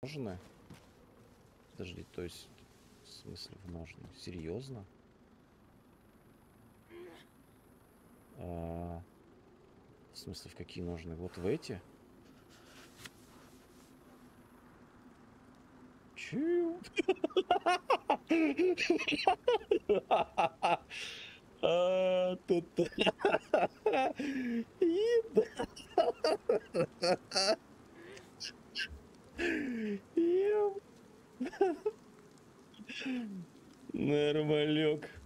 Множеное? Подожди, то есть... В смысле в множеное? Серьезно? А... В смысле в какие множные? Вот в эти? Чего? Нормалек.